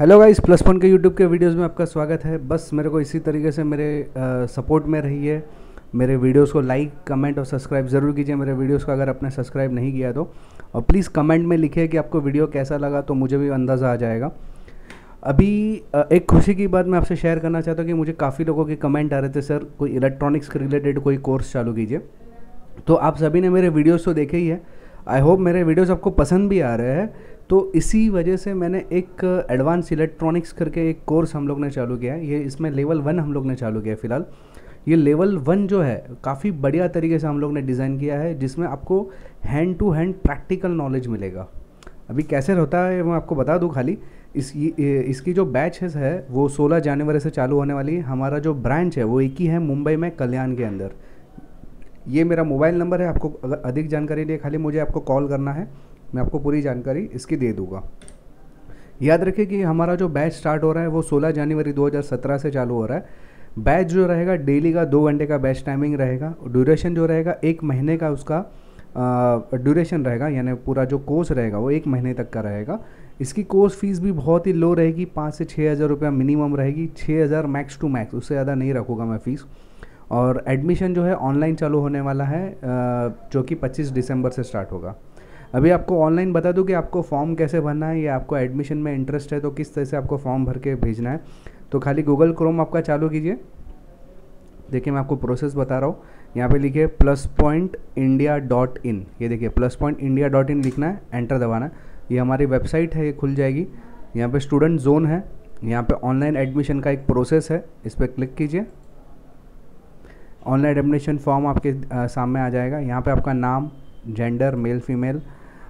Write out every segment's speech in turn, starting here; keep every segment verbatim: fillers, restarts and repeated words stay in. Hello guys, plus one के YouTube के videos में आपका स्वागत है। बस मेरे को इसी तरीके से मेरे आ, सपोर्ट में रहिए। मेरे वीडियोस को लाइक, कमेंट और सब्सक्राइब ज़रूर कीजिए। मेरे वीडियोस को अगर आपने सब्सक्राइब नहीं किया तो, और प्लीज़ कमेंट में लिखिए कि आपको वीडियो कैसा लगा, तो मुझे भी अंदाज़ा आ जाएगा। अभी आ, एक खुशी की बात मैं आपसे शेयर करना चाहता हूँ कि मुझे काफ़ी लोगों के कमेंट आ रहे थे, सर कोई इलेक्ट्रॉनिक्स के रिलेटेड कोई कोर्स चालू कीजिए। तो आप सभी ने मेरे वीडियोज़ तो देखे ही है, आई होप मेरे वीडियोज़ आपको पसंद भी आ रहे हैं। तो इसी वजह से मैंने एक एडवांस इलेक्ट्रॉनिक्स करके एक कोर्स हम लोग ने चालू किया है। ये इसमें लेवल वन हम लोग ने चालू किया है। फ़िलहाल ये लेवल वन जो है काफ़ी बढ़िया तरीके से हम लोग ने डिज़ाइन किया है, जिसमें आपको hand to hand practical knowledge मिलेगा। अभी कैसे होता है मैं आपको बता दूँ खाली। इस इसकी जो बैच है वो सोलह जनवरी से चालू होने वाली है। हमारा जो ब्रांच है वो एक ही है, मुंबई में कल्याण के अंदर। ये मेरा मोबाइल नंबर है, आपको अगर अधिक जानकारी लिए खाली मुझे आपको कॉल करना है, मैं आपको पूरी जानकारी इसकी दे दूंगा। याद रखिए कि हमारा जो बैच स्टार्ट हो रहा है वो सोलह जनवरी दो हज़ार सत्रह से चालू हो रहा है। बैच जो रहेगा डेली का दो घंटे का बैच टाइमिंग रहेगा। ड्यूरेशन जो रहेगा एक महीने का उसका ड्यूरेशन रहेगा, यानी पूरा जो कोर्स रहेगा वो एक महीने तक का रहेगा। इसकी कोर्स फीस भी बहुत ही लो रहेगी, पाँच से छः हज़ार रुपया मिनिमम रहेगी, छः हज़ार मैक्स टू मैक्स, उससे ज़्यादा नहीं रखूँगा मैं फ़ीस। और एडमिशन जो है ऑनलाइन चालू होने वाला है, जो कि पच्चीस दिसंबर से स्टार्ट होगा। अभी आपको ऑनलाइन बता दूं कि आपको फॉर्म कैसे भरना है, या आपको एडमिशन में इंटरेस्ट है तो किस तरह से आपको फॉर्म भर के भेजना है। तो खाली गूगल क्रोम आपका चालू कीजिए। देखिए मैं आपको प्रोसेस बता रहा हूँ। यहाँ पे लिखिए plus point India dot in, ये देखिए plus point India dot in लिखना है, एंटर दबाना है। ये हमारी वेबसाइट है, ये खुल जाएगी। यहाँ पर स्टूडेंट जोन है, यहाँ पर ऑनलाइन एडमिशन का एक प्रोसेस है, इस पर क्लिक कीजिए। ऑनलाइन एडमिशन फॉर्म आपके सामने आ जाएगा। यहाँ पर आपका नाम, जेंडर, मेल फीमेल,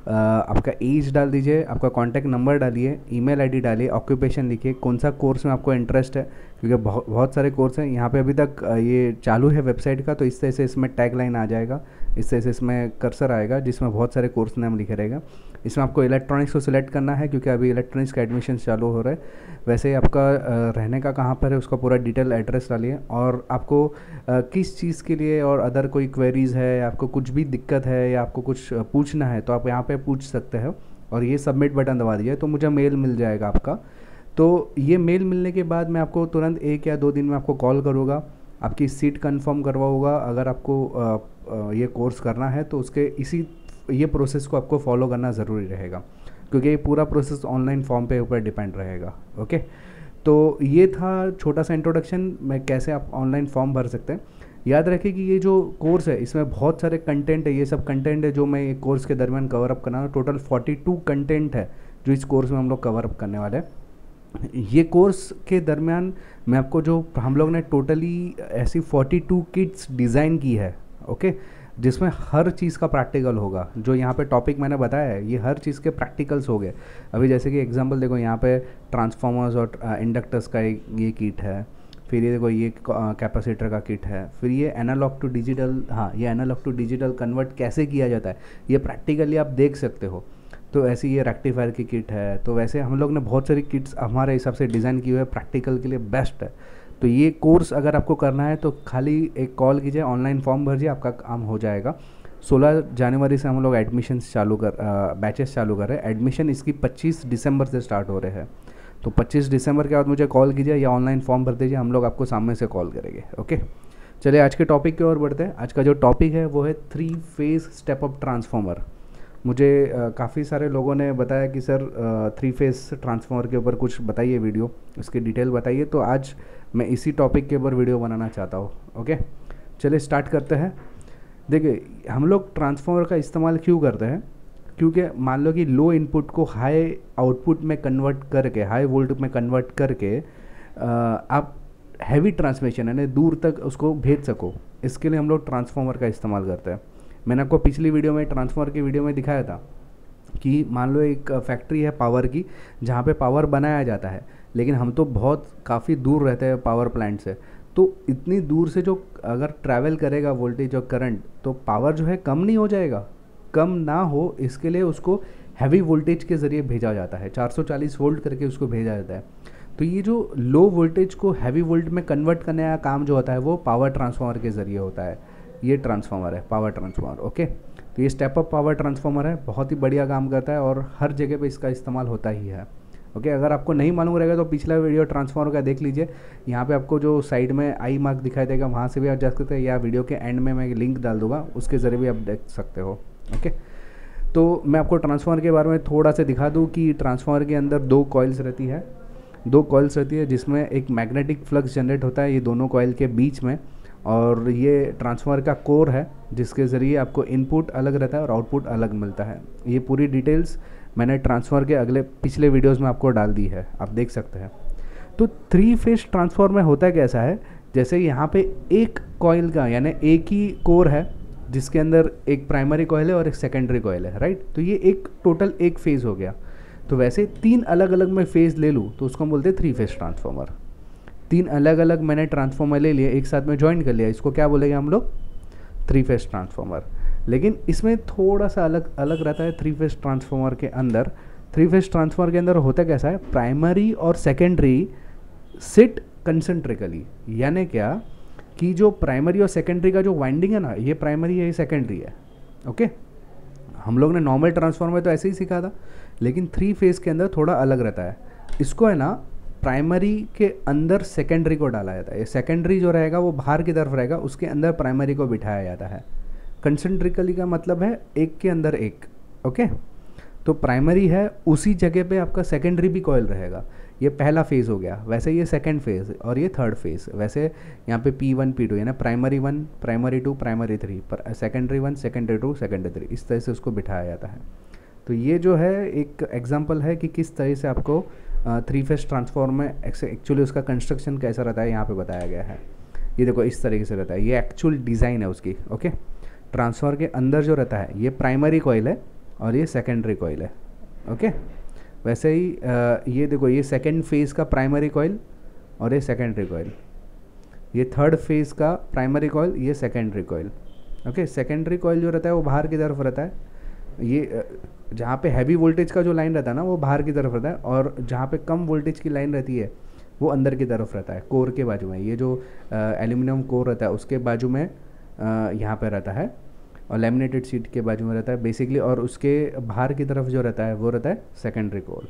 Uh, आपका एज डाल दीजिए, आपका कॉन्टैक्ट नंबर डालिए, ईमेल आईडी डालिए, ऑक्यूपेशन लिखिए, कौन सा कोर्स में आपको इंटरेस्ट है, क्योंकि बहुत बहुत सारे कोर्स हैं यहाँ पे। अभी तक ये चालू है वेबसाइट का, तो इस तरह से इसमें टैग लाइन आ जाएगा, इस तरह से इसमें कर्सर आएगा जिसमें बहुत सारे कोर्स नाम लिखे रहेगा। इसमें आपको इलेक्ट्रॉनिक्स को सिलेक्ट करना है, क्योंकि अभी इलेक्ट्रॉनिक्स का एडमिशन चालू हो रहा है। वैसे ही आपका रहने का कहाँ पर है उसका पूरा डिटेल एड्रेस डालिए, और आपको किस चीज़ के लिए और अदर कोई क्वेरीज़ है, आपको कुछ भी दिक्कत है या आपको कुछ पूछना है तो आप यहाँ पे पूछ सकते हैं। और ये सबमिट बटन दबा दीजिए तो मुझे मेल मिल जाएगा आपका। तो ये मेल मिलने के बाद मैं आपको तुरंत एक या दो दिन में आपको कॉल करूँगा, आपकी सीट कंफर्म करवाऊँगा। अगर आपको ये कोर्स करना है तो उसके इसी ये प्रोसेस को आपको फॉलो करना ज़रूरी रहेगा, क्योंकि ये पूरा प्रोसेस ऑनलाइन फॉर्म पे ऊपर डिपेंड रहेगा। ओके, तो ये था छोटा सा इंट्रोडक्शन मैं कैसे आप ऑनलाइन फॉर्म भर सकते हैं। याद रखें कि ये जो कोर्स है इसमें बहुत सारे कंटेंट है, ये सब कंटेंट है जो मैं कोर्स के दरमियान कवरअप करना है। टोटल बयालीस कंटेंट है जो इस कोर्स में हम लोग कवरअप करने वाले हैं। ये कोर्स के दरमियान मैं आपको जो हम लोग ने टोटली ऐसी बयालीस किट्स डिज़ाइन की है, ओके, जिसमें हर चीज़ का प्रैक्टिकल होगा। जो यहाँ पे टॉपिक मैंने बताया है ये हर चीज़ के प्रैक्टिकल्स हो गए। अभी जैसे कि एग्जांपल देखो, यहाँ पे ट्रांसफार्मर्स और इंडक्टर्स का एक ये किट है, फिर ये देखो ये कैपेसिटर का किट है, फिर ये एनालॉग टू डिजिटल, हाँ ये एनालॉग टू डिजिटल कन्वर्ट कैसे किया जाता है ये प्रैक्टिकली आप देख सकते हो। तो ऐसे ये रेक्टिफायर की किट है। तो वैसे हम लोग ने बहुत सारी किट्स हमारे हिसाब से डिज़ाइन की हुई है, प्रैक्टिकल के लिए बेस्ट है। तो ये कोर्स अगर आपको करना है तो खाली एक कॉल कीजिए, ऑनलाइन फॉर्म भरिए, आपका काम हो जाएगा। सोलह जनवरी से हम लोग एडमिशन्स चालू कर बैचेस चालू कर रहे हैं। एडमिशन इसकी पच्चीस दिसंबर से स्टार्ट हो रहे हैं। तो पच्चीस दिसंबर के बाद मुझे कॉल कीजिए या ऑनलाइन फॉर्म भर दीजिए, हम लोग आपको सामने से कॉल करेंगे। ओके, चलिए आज के टॉपिक की ओर बढ़ते हैं। आज का जो टॉपिक है वो है three phase step up transformer. मुझे काफ़ी सारे लोगों ने बताया कि सर थ्री फेज़ ट्रांसफार्मर के ऊपर कुछ बताइए, वीडियो उसकी डिटेल बताइए। तो आज मैं इसी टॉपिक के ऊपर वीडियो बनाना चाहता हूँ। ओके, चलिए स्टार्ट करते हैं। देखिए हम लोग ट्रांसफार्मर का इस्तेमाल क्यों करते हैं, क्योंकि मान लो कि लो इनपुट को हाई आउटपुट में कन्वर्ट करके, हाई वोल्ट में कन्वर्ट करके आप हैवी ट्रांसमिशन यानी दूर तक उसको भेज सको, इसके लिए हम लोग ट्रांसफार्मर का इस्तेमाल करते हैं। मैंने आपको पिछली वीडियो में ट्रांसफार्मर की वीडियो में दिखाया था कि मान लो एक फैक्ट्री है पावर की, जहाँ पे पावर बनाया जाता है, लेकिन हम तो बहुत काफ़ी दूर रहते हैं पावर प्लांट से। तो इतनी दूर से जो अगर ट्रैवल करेगा वोल्टेज और करंट, तो पावर जो है कम नहीं हो जाएगा? कम ना हो इसके लिए उसको हैवी वोल्टेज के ज़रिए भेजा जाता है, चार सौ चालीस वोल्ट करके उसको भेजा जाता है। तो ये जो लो वोल्टेज को हैवी वोल्ट में कन्वर्ट करने का काम जो होता है वो पावर ट्रांसफार्मर के ज़रिए होता है। ये ट्रांसफार्मर है, पावर ट्रांसफार्मर। ओके, तो ये स्टेप अप पावर ट्रांसफार्मर है, बहुत ही बढ़िया काम करता है और हर जगह पे इसका इस्तेमाल होता ही है। ओके, अगर आपको नहीं मालूम रहेगा तो पिछला वीडियो ट्रांसफॉर्म का देख लीजिए। यहाँ पे आपको जो साइड में आई मार्क दिखाई देगा वहाँ से भी आप जा सकते हैं, या वीडियो के एंड में मैं लिंक डाल दूंगा, उसके ज़रिए भी आप देख सकते हो। ओके, तो मैं आपको ट्रांसफॉर्मर के बारे में थोड़ा सा दिखा दूँ कि ट्रांसफॉर्मर के अंदर दो कॉइल्स रहती है दो कॉइल्स रहती है जिसमें एक मैग्नेटिक फ्लक्स जनरेट होता है ये दोनों कॉइल के बीच में, और ये ट्रांसफॉर्मर का कोर है जिसके ज़रिए आपको इनपुट अलग रहता है और आउटपुट अलग मिलता है। ये पूरी डिटेल्स मैंने ट्रांसफॉर्मर के अगले पिछले वीडियोस में आपको डाल दी है, आप देख सकते हैं। तो थ्री फेज ट्रांसफॉर्मर में होता कैसा है, जैसे यहाँ पे एक कॉइल का यानी एक ही कोर है जिसके अंदर एक प्राइमरी कॉइल है और एक सेकेंडरी कॉइल है, राइट। तो ये एक टोटल एक फेज़ हो गया। तो वैसे तीन अलग अलग मैं फेज़ ले लूँ तो उसको हम बोलते हैं थ्री फेज ट्रांसफॉर्मर। तीन अलग अलग मैंने ट्रांसफॉर्मर ले लिए, एक साथ में ज्वाइन कर लिया, इसको क्या बोलेंगे हम लोग, थ्री फेज ट्रांसफॉर्मर। लेकिन इसमें थोड़ा सा अलग अलग रहता है। थ्री फेज ट्रांसफॉर्मर के अंदर थ्री फेज ट्रांसफॉर्मर के अंदर होता कैसा है, प्राइमरी और सेकेंडरी सिट कंसेंट्रिकली, यानी क्या कि जो प्राइमरी और सेकेंडरी का जो वाइंडिंग है ना, ये प्राइमरी है ये सेकेंडरी है। ओके, हम लोग ने नॉर्मल ट्रांसफॉर्मर तो ऐसे ही सीखा था, लेकिन थ्री फेज के अंदर थोड़ा अलग रहता है। इसको है ना प्राइमरी के अंदर सेकेंडरी को डाला जाता है, सेकेंडरी जो रहेगा वो बाहर की तरफ रहेगा, उसके अंदर प्राइमरी को बिठाया जाता है। कंसेंट्रिकली का मतलब है एक के अंदर एक। ओके, तो प्राइमरी है उसी जगह पे आपका सेकेंडरी भी कॉइल रहेगा। ये पहला फेज़ हो गया, वैसे ये सेकेंड फेज़ और ये थर्ड फेज़। वैसे यहाँ पे पी वन पी टू यानी primary one primary two primary three पर secondary one secondary two secondary three, इस तरह से उसको बिठाया जाता है। तो ये जो है एक एग्जाम्पल है कि किस तरह से आपको थ्री फेज ट्रांसफॉर्मर में एक्चुअली उसका कंस्ट्रक्शन कैसा रहता है, यहाँ पे बताया गया है। ये देखो इस तरीके से रहता है, ये एक्चुअल डिज़ाइन है उसकी। ओके, ट्रांसफॉर्मर के अंदर जो रहता है ये प्राइमरी कॉइल है और ये सेकेंडरी कॉइल है। ओके, वैसे ही आ, ये देखो ये सेकेंड फेज़ का प्राइमरी कॉइल और ये सेकेंडरी कॉइल, ये थर्ड फेज़ का प्राइमरी कॉइल ये secondary coil. Okay, secondary coil जो रहता है वो बाहर की तरफ रहता है, ये जहाँ पे हैवी वोल्टेज का जो लाइन रहता है ना वो बाहर की तरफ रहता है, और जहाँ पे कम वोल्टेज की लाइन रहती है वो अंदर की तरफ रहता है, कोर के बाजू में। ये जो एल्यूमिनियम कोर रहता है उसके बाजू में यहाँ पे रहता है, और लैमिनेटेड सीट के बाजू में रहता है बेसिकली, और उसके बाहर की तरफ जो रहता है वो रहता है सेकेंडरी कोर।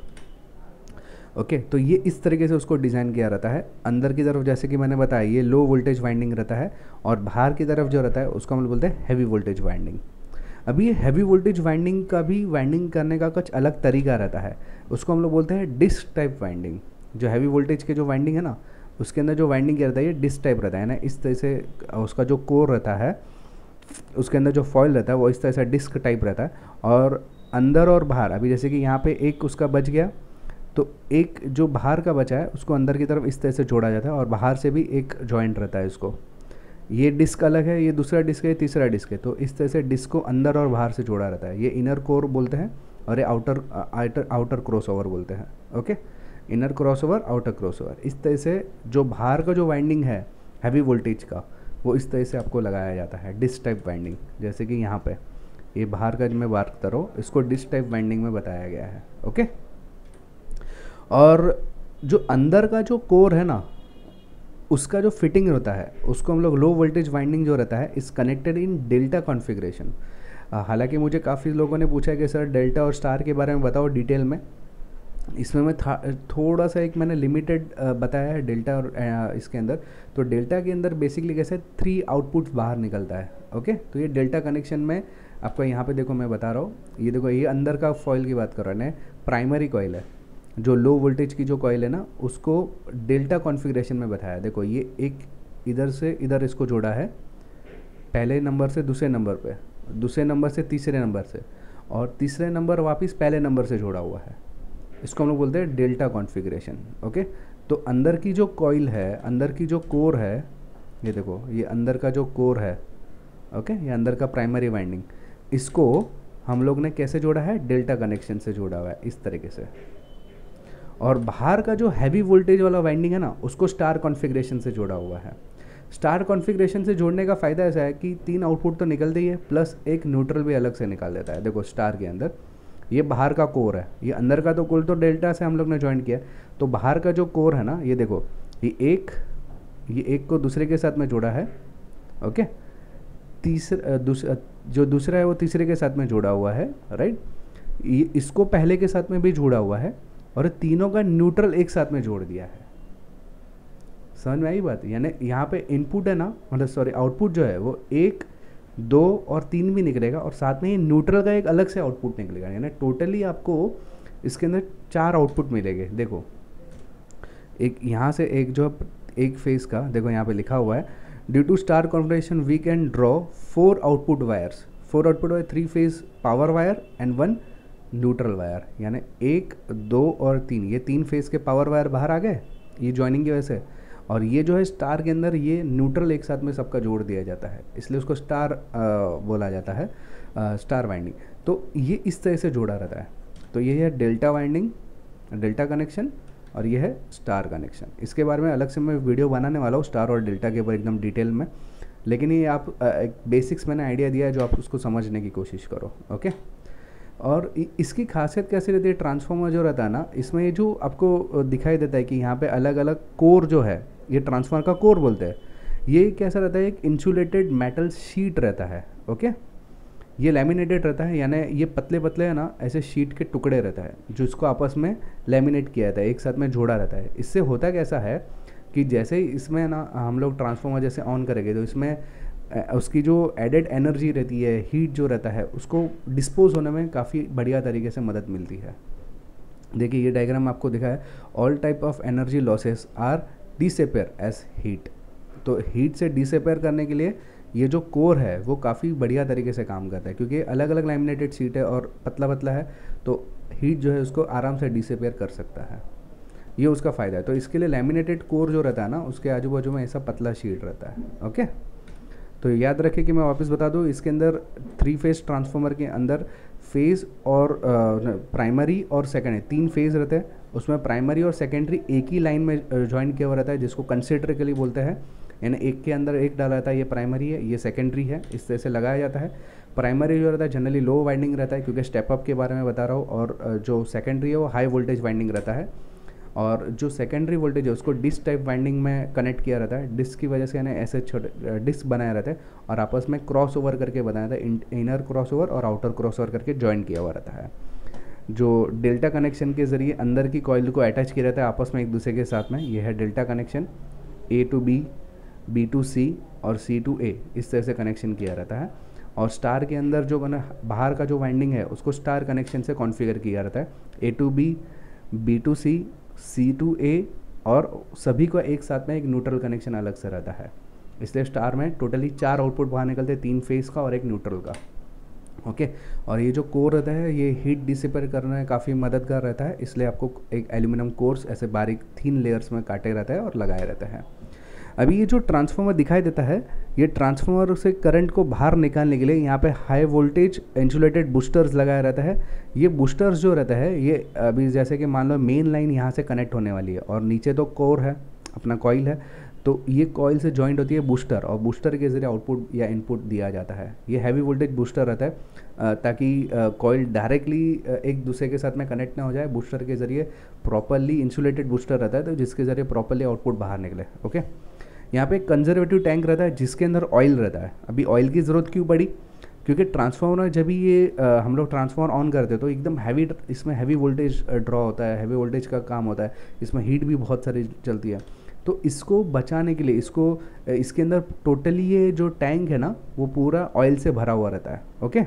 ओके, तो ये इस तरीके से उसको डिज़ाइन किया रहता है। अंदर की तरफ जैसे कि मैंने बताया ये लो वोल्टेज वाइंडिंग रहता है, और बाहर की तरफ जो रहता है उसको हम बोलते हैं हैवी वोल्टेज वाइंडिंग। अभी ये हैवी वोल्टेज वाइंडिंग का भी वाइंडिंग करने का कुछ अलग तरीका रहता है, उसको हम लोग बोलते हैं डिस्क टाइप वाइंडिंग। जो हैवी वोल्टेज के जो वाइंडिंग है ना उसके अंदर जो वाइंडिंग क्या रहता है ये डिस्क टाइप रहता है ना, इस तरह से उसका जो कोर रहता है उसके अंदर जो फॉयल रहता है वो इस तरह से डिस्क टाइप रहता है, और अंदर और बाहर। अभी जैसे कि यहाँ पर एक उसका बच गया तो एक जो बाहर का बचा है उसको अंदर की तरफ इस तरह से जोड़ा जाता है, और बाहर से भी एक जॉइंट रहता है इसको। ये डिस्क अलग है, ये दूसरा डिस्क है, तीसरा डिस्क है, तो इस तरह से डिस्क को अंदर और बाहर से जोड़ा रहता है। ये इनर कोर बोलते हैं, और ये आउटर आउटर आउटर क्रॉसओवर बोलते हैं। Okay, inner crossover outer crossover, इस तरह से जो बाहर का जो वाइंडिंग है हैवी वोल्टेज का वो इस तरह से आपको लगाया जाता है, डिस्क टाइप वाइंडिंग। जैसे कि यहाँ पर ये बाहर का जो मैं बात करो इसको डिस्क टाइप वाइंडिंग में बताया गया है। ओके, और जो अंदर का जो कोर है ना उसका जो फिटिंग होता है उसको हम लोग लो वोल्टेज वाइंडिंग जो रहता है इस कनेक्टेड इन डेल्टा कॉन्फ़िगरेशन। हालांकि मुझे काफ़ी लोगों ने पूछा कि सर डेल्टा और स्टार के बारे में बताओ डिटेल में, इसमें मैं थोड़ा सा एक मैंने लिमिटेड बताया है डेल्टा और आ, इसके अंदर। तो डेल्टा के अंदर बेसिकली कैसे थ्री आउटपुट बाहर निकलता है। ओके, तो ये डेल्टा कनेक्शन में आपका यहाँ पर देखो मैं बता रहा हूँ, ये देखो ये अंदर का फॉइल की बात कर रहे हैं, प्राइमरी कॉइल है जो लो वोल्टेज की जो कॉइल है ना उसको डेल्टा कॉन्फ़िगरेशन में बताया। देखो ये एक इधर से इधर इसको जोड़ा है, पहले नंबर से दूसरे नंबर पे, दूसरे नंबर से तीसरे नंबर से, और तीसरे नंबर वापस पहले नंबर से जोड़ा हुआ है। इसको हम लोग बोलते हैं डेल्टा कॉन्फ़िगरेशन। ओके, तो अंदर की जो कॉइल है अंदर की जो कोर है, ये देखो ये अंदर का जो कोर है, ओके ये अंदर का प्राइमरी वाइंडिंग, इसको हम लोग ने कैसे जोड़ा है, डेल्टा कनेक्शन से जोड़ा हुआ है इस तरीके से। और बाहर का जो हैवी वोल्टेज वाला वाइंडिंग है ना उसको स्टार कॉन्फ़िगरेशन से जोड़ा हुआ है। स्टार कॉन्फ़िगरेशन से जोड़ने का फ़ायदा ऐसा है कि तीन आउटपुट तो निकलते ही है, प्लस एक न्यूट्रल भी अलग से निकाल देता है। देखो स्टार के अंदर ये बाहर का कोर है, ये अंदर का तो कोर तो डेल्टा से हम लोग ने ज्वाइन किया, तो बाहर का जो कोर है ना ये देखो ये एक ये एक को दूसरे के साथ में जोड़ा है। ओके, तीसरा दूस, जो दूसरा है वो तीसरे के साथ में जोड़ा हुआ है, राइट। ये इसको पहले के साथ में भी जोड़ा हुआ है, और तीनों का न्यूट्रल एक साथ में जोड़ दिया है। समझ में आई बात? यानी यहाँ पे इनपुट है ना, मतलब सॉरी आउटपुट जो है वो एक, दो और तीन भी निकलेगा और साथ में ये न्यूट्रल का एक अलग से आउटपुट निकलेगा। यानी टोटली आपको इसके अंदर चार आउटपुट मिलेंगे। देखो एक यहाँ से एक जो एक फेस का, देखो यहाँ पे लिखा हुआ है due to star configuration we can draw four output wires. Four output wire, three phase power wire and one neutral wire. यानी एक, दो और तीन, ये तीन फेस के पावर वायर बाहर आ गए ये ज्वाइनिंग की वजह से, और ये जो है स्टार के अंदर ये न्यूट्रल एक साथ में सबका जोड़ दिया जाता है, इसलिए उसको स्टार आ, बोला जाता है, आ, स्टार वाइंडिंग। तो ये इस तरह से जोड़ा रहता है। तो ये है डेल्टा वाइंडिंग, डेल्टा कनेक्शन, और ये है स्टार कनेक्शन। इसके बारे में अलग से मैं वीडियो बनाने वाला हूँ स्टार और डेल्टा के ऊपर एकदम डिटेल में, लेकिन ये आप एक बेसिक्स मैंने आइडिया दिया है जो आप उसको समझने की कोशिश करो। ओके, और इसकी खासियत कैसे रहती है, ट्रांसफार्मर जो रहता है ना, इसमें ये जो आपको दिखाई देता है कि यहाँ पे अलग अलग कोर जो है, ये ट्रांसफार्मर का कोर बोलते हैं, ये कैसा रहता है, एक इंसुलेटेड मेटल शीट रहता है। ओके, ये लैमिनेटेड रहता है, यानी ये पतले पतले है ना ऐसे शीट के टुकड़े रहता है जो इसको आपस में लैमिनेट किया जाता है, एक साथ में जोड़ा रहता है। इससे होता कैसा है कि जैसे ही इसमें ना हम लोग ट्रांसफार्मर जैसे ऑन करेंगे तो इसमें उसकी जो एडेड एनर्जी रहती है, हीट जो रहता है, उसको डिस्पोज होने में काफ़ी बढ़िया तरीके से मदद मिलती है। देखिए ये डायग्राम आपको दिखा है, all type of energy losses are disappear as heat. तो हीट से डिसअपेयर करने के लिए ये जो कोर है वो काफ़ी बढ़िया तरीके से काम करता है, क्योंकि अलग अलग लैमिनेटेड शीट है और पतला पतला है, तो हीट जो है उसको आराम से डिसअपेयर कर सकता है, ये उसका फ़ायदा है। तो इसके लिए लैमिनेटेड कोर जो रहता है ना, उसके आजू बाजू में ऐसा पतला शीट रहता है। ओके, तो याद रखें कि मैं वापस बता दूं, इसके अंदर थ्री फेज ट्रांसफार्मर के अंदर फेज़ और प्राइमरी और सेकेंडरी तीन फेज़ रहते हैं, उसमें प्राइमरी और सेकेंडरी एक ही लाइन में ज्वाइन किया हुआ रहता है, जिसको कंसीडर के लिए बोलते हैं। यानी एक के अंदर एक डाला जाता है, ये प्राइमरी है, ये सेकेंडरी है, इस तरह से लगाया जाता है। प्राइमरी जो रहता है जनरली लो वाइंडिंग रहता है, क्योंकि स्टेप अप के बारे में बता रहा हूँ, और जो सेकेंडरी है वो हाई वोल्टेज वाइंडिंग रहता है, और जो सेकेंडरी वोल्टेज है उसको डिस्क टाइप वाइंडिंग में कनेक्ट किया रहता है। डिस्क की वजह से यानी ऐसे छोटे डिस्क बनाया रहता है और आपस में क्रॉस ओवर करके बनाया रहता है, इनर क्रॉस ओवर और आउटर क्रॉस ओवर करके ज्वाइन किया हुआ रहता है। जो डेल्टा कनेक्शन के जरिए अंदर की कॉइल को अटैच किया रहता है आपस में एक दूसरे के साथ में, यह है delta connection. A to B, B to C और सी टू ए, इस तरह से कनेक्शन किया रहता है। और स्टार के अंदर जो बाहर का जो वाइंडिंग है उसको स्टार कनेक्शन से कॉन्फिगर किया रहता है। A to B, B to C, C to A और सभी को एक साथ में एक न्यूट्रल कनेक्शन अलग से रहता है। इसलिए स्टार में टोटली चार आउटपुट बाहर निकलते हैं, तीन फेस का और एक न्यूट्रल का। ओके, और ये जो कोर रहता है ये हीट डिसिपेट करने में काफ़ी मददगार रहता है, इसलिए आपको एक एल्यूमिनियम कोर्स ऐसे बारीक थीन लेयर्स में काटे रहता है और लगाए रहते हैं। अभी ये जो ट्रांसफार्मर दिखाई देता है, ये ट्रांसफार्मर से करंट को बाहर निकालने के लिए यहाँ पे हाई वोल्टेज इंसुलेटेड बूस्टर्स लगाया रहता है। ये बूस्टर्स जो रहता है ये अभी जैसे कि मान लो मेन लाइन यहाँ से कनेक्ट होने वाली है और नीचे तो कोर है, अपना कॉइल है, तो ये कॉइल से जॉइंट होती है बूस्टर, और बूस्टर के जरिए आउटपुट या इनपुट दिया जाता है। ये हैवी वोल्टेज बूस्टर रहता है ताकि कॉइल डायरेक्टली एक दूसरे के साथ में कनेक्ट ना हो जाए, बूस्टर के जरिए प्रॉपरली इंसुलेटेड बूस्टर रहता है, तो जिसके जरिए प्रॉपरली आउटपुट बाहर निकले। ओके, यहाँ पे एक कंजर्वेटिव टैंक रहता है जिसके अंदर ऑयल रहता है। अभी ऑयल की ज़रूरत क्यों पड़ी, क्योंकि ट्रांसफार्मर जब भी ये आ, हम लोग ट्रांसफार्मर ऑन करते हैं तो एकदम हैवी, इसमें हैवी वोल्टेज ड्रॉ होता है, हैवी वोल्टेज का काम होता है, इसमें हीट भी बहुत सारी चलती है। तो इसको बचाने के लिए इसको इसके अंदर टोटली ये जो टैंक है ना वो पूरा ऑयल से भरा हुआ रहता है। ओके,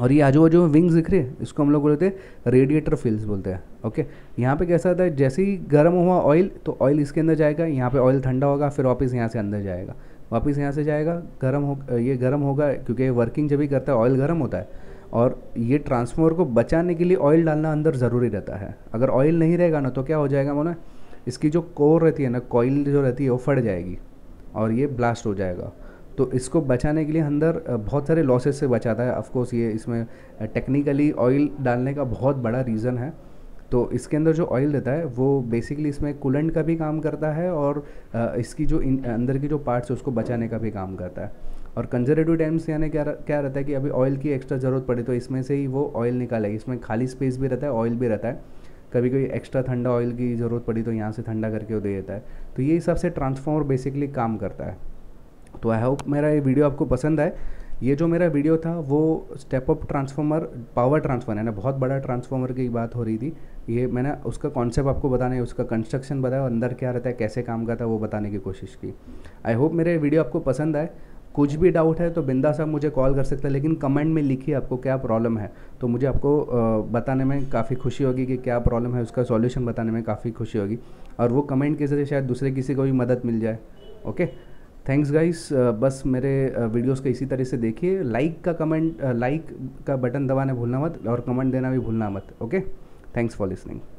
और ये आजू बाजू में विंग्स दिख रहे हैं, इसको हम लोग बोलते हैं रेडिएटर फील्ड्स बोलते हैं। ओके, यहाँ पे कैसा होता है, जैसे ही गर्म हुआ ऑयल तो ऑयल इसके अंदर जाएगा, यहाँ पे ऑयल ठंडा होगा, फिर वापस यहाँ से अंदर जाएगा, वापस यहाँ से जाएगा, गर्म हो, ये गर्म होगा क्योंकि वर्किंग जब भी करता है ऑयल गर्म होता है, और ये ट्रांसफार्मर को बचाने के लिए ऑयल डालना अंदर ज़रूरी रहता है। अगर ऑयल नहीं रहेगा ना तो क्या हो जाएगा मानो, इसकी जो कोर रहती है ना, कॉइल जो रहती है वो फट जाएगी और ये ब्लास्ट हो जाएगा। तो इसको बचाने के लिए अंदर बहुत सारे लॉसेस से बचाता है। ऑफकोर्स ये इसमें टेक्निकली ऑयल डालने का बहुत बड़ा रीज़न है। तो इसके अंदर जो ऑयल रहता है वो बेसिकली इसमें कूलेंट का भी काम करता है और इसकी जो अंदर की जो पार्ट्स है उसको बचाने का भी काम करता है। और कंजर्वेटिव टाइम्स यानी क्या क्या रहता है कि अभी ऑयल की एक्स्ट्रा ज़रूरत पड़ी तो इसमें से ही वो ऑयल निकालेगी, इसमें खाली स्पेस भी रहता है, ऑयल भी रहता है। कभी कभी एक्स्ट्रा ठंडा ऑयल की ज़रूरत पड़ी तो यहाँ से ठंडा करके वो दे देता है। तो ये हिसाब से ट्रांसफार्मर बेसिकली काम करता है। तो आई होप मेरा ये वीडियो आपको पसंद आए। ये जो मेरा वीडियो था वो step up transformer, power transformer है ना, बहुत बड़ा ट्रांसफार्मर की बात हो रही थी, ये मैंने उसका कॉन्सेप्ट आपको बताने, उसका कंस्ट्रक्शन बताया, अंदर क्या रहता है, कैसे काम करता है, वो बताने की कोशिश की। आई होप मेरे वीडियो आपको पसंद आए। कुछ भी डाउट है तो बिंदास आप मुझे कॉल कर सकते हैं, लेकिन कमेंट में लिखिए आपको क्या प्रॉब्लम है, तो मुझे आपको बताने में काफ़ी खुशी होगी कि क्या प्रॉब्लम है, उसका सॉल्यूशन बताने में काफ़ी खुशी होगी, और वो कमेंट के जरिए शायद दूसरे किसी को भी मदद मिल जाए। Okay, thanks guys. बस मेरे वीडियोस को इसी तरह से देखिए, लाइक का कमेंट, लाइक का बटन दबाना भूलना मत, और कमेंट देना भी भूलना मत। Okay, thanks for listening.